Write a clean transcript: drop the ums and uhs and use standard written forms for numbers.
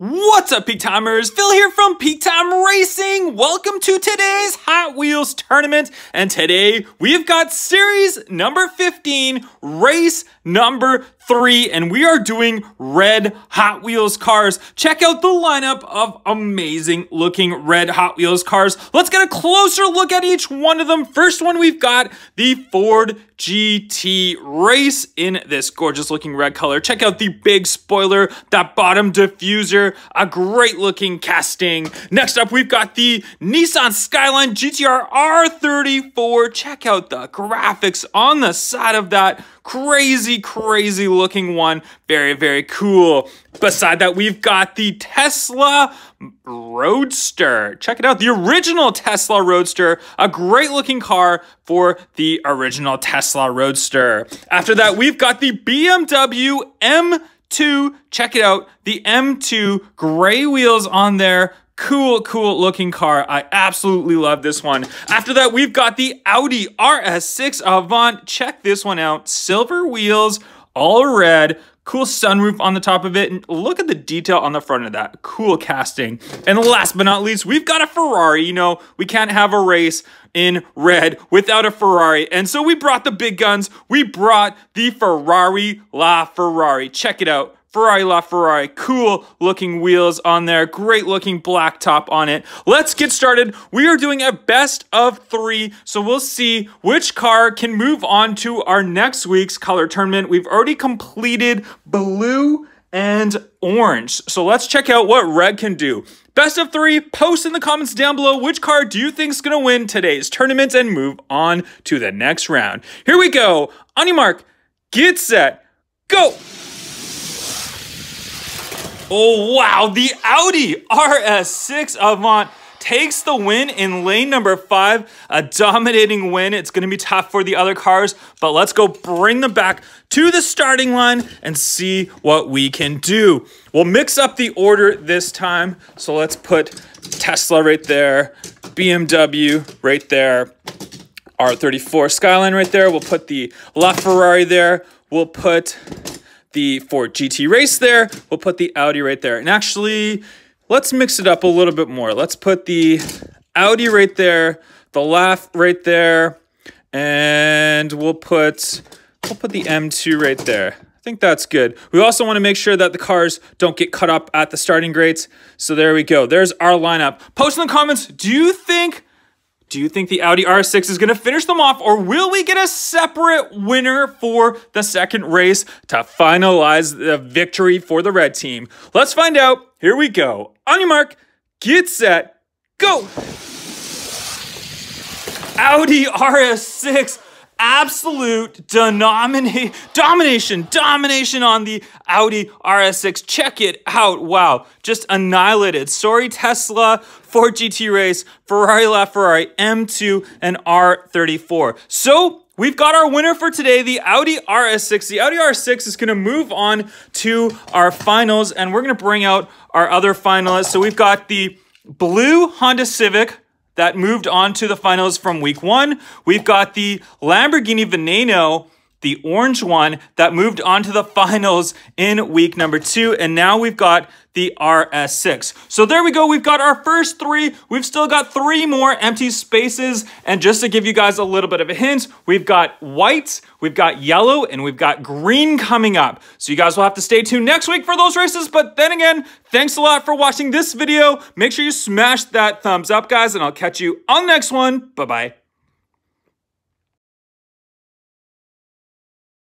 What's up, Peak Timers? Phil here from Peak Time Racing. Welcome to today's Hot Wheels tournament. And today we've got series number 15, race number 3, and we are doing red Hot Wheels cars. Check out the lineup of amazing looking red Hot Wheels cars. Let's get a closer look at each one of them. First one, we've got the Ford GT race in this gorgeous looking red color. Check out the big spoiler, that bottom diffuser, a great looking casting. Next up, we've got the Nissan Skyline GTR R34. Check out the graphics on the side of that. Crazy, crazy looking one. Very, very cool. Beside that, we've got the Tesla Roadster. Check it out. The original Tesla Roadster. A great looking car for the original Tesla Roadster. After that, we've got the BMW M2. Check it out. The M2. Gray wheels on there. Cool, cool looking car. I absolutely love this one. After that, we've got the Audi RS6 Avant. Check this one out. Silver wheels, all red. Cool sunroof on the top of it. And look at the detail on the front of that. Cool casting. And last but not least, we've got a Ferrari. You know, we can't have a race in red without a Ferrari. And so we brought the big guns. We brought the Ferrari LaFerrari. Check it out. Ferrari LaFerrari, cool looking wheels on there, great looking black top on it. Let's get started. We are doing a best of 3, so we'll see which car can move on to our next week's color tournament. We've already completed blue and orange, so let's check out what red can do. Best of 3, post in the comments down below which car do you think is going to win today's tournament and move on to the next round. Here we go. On your mark, get set, go! Oh, wow, the Audi RS6 Avant takes the win in lane number 5. A dominating win. It's going to be tough for the other cars, but let's go bring them back to the starting line and see what we can do. We'll mix up the order this time. So let's put Tesla right there, BMW right there, R34 Skyline right there. We'll put the LaFerrari there. We'll put the Ford GT race there. We'll put the Audi right there. And actually, let's mix it up a little bit more. Let's put the Audi right there, the LaFerrari right there, and we'll put the M2 right there. I think that's good. We also want to make sure that the cars don't get cut up at the starting grates. So there we go. There's our lineup. Post in the comments, do you think the Audi RS6 is going to finish them off, or will we get a separate winner for the second race to finalize the victory for the red team? Let's find out. Here we go. On your mark, get set, go! Audi RS6, absolute domination on the Audi RS6. Check it out. Wow, just annihilated. Sorry, Tesla, Ford GT race, Ferrari LaFerrari, M2, and R34. So we've got our winner for today, the Audi RS6. The Audi RS6 is going to move on to our finals, and we're going to bring out our other finalists. So we've got the blue Honda Civic that moved on to the finals from week 1. We've got the Lamborghini Veneno, the orange one, that moved on to the finals in week number 2. And now we've got the RS6. So there we go. We've got our first 3. We've still got 3 more empty spaces. And just to give you guys a little bit of a hint, we've got white, we've got yellow, and we've got green coming up. So you guys will have to stay tuned next week for those races. But then again, thanks a lot for watching this video. Make sure you smash that thumbs up, guys, and I'll catch you on the next one. Bye-bye.